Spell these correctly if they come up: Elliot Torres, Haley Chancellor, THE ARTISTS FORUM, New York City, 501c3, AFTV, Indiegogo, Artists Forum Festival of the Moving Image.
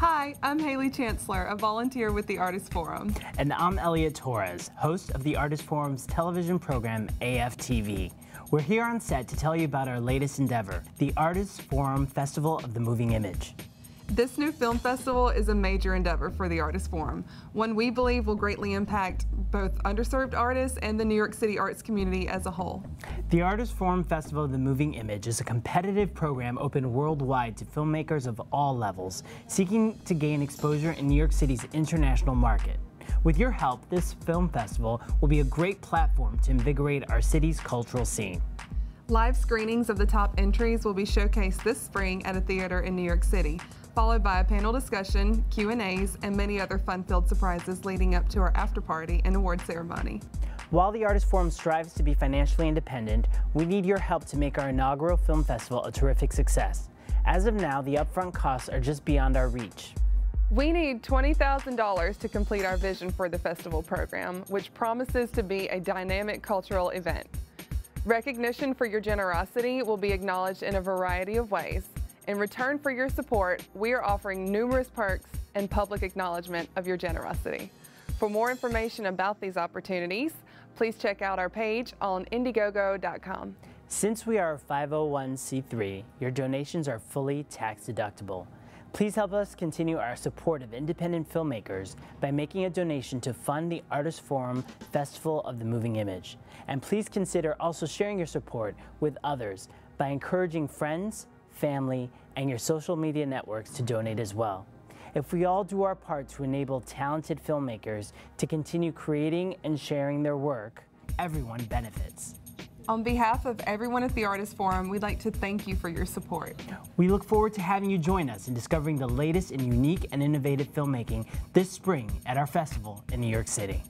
Hi, I'm Haley Chancellor, a volunteer with the Artists Forum. And I'm Elliot Torres, host of the Artists Forum's television program, AFTV. We're here on set to tell you about our latest endeavor, the Artists Forum Festival of the Moving Image. This new film festival is a major endeavor for the Artists Forum, one we believe will greatly impact both underserved artists and the New York City arts community as a whole. The Artists Forum Festival of the Moving Image is a competitive program open worldwide to filmmakers of all levels, seeking to gain exposure in New York City's international market. With your help, this film festival will be a great platform to invigorate our city's cultural scene. Live screenings of the top entries will be showcased this spring at a theater in New York City, followed by a panel discussion, Q&As, and many other fun-filled surprises leading up to our after-party and award ceremony. While the Artists Forum strives to be financially independent, we need your help to make our inaugural film festival a terrific success. As of now, the upfront costs are just beyond our reach. We need $20,000 to complete our vision for the festival program, which promises to be a dynamic cultural event. Recognition for your generosity will be acknowledged in a variety of ways. In return for your support, we are offering numerous perks and public acknowledgement of your generosity. For more information about these opportunities, please check out our page on Indiegogo.com. Since we are a 501c3, your donations are fully tax deductible. Please help us continue our support of independent filmmakers by making a donation to fund the Artists Forum Festival of the Moving Image. And please consider also sharing your support with others by encouraging friends, family, and your social media networks to donate as well. If we all do our part to enable talented filmmakers to continue creating and sharing their work, everyone benefits. On behalf of everyone at the Artists Forum, we'd like to thank you for your support. We look forward to having you join us in discovering the latest in unique and innovative filmmaking this spring at our festival in New York City.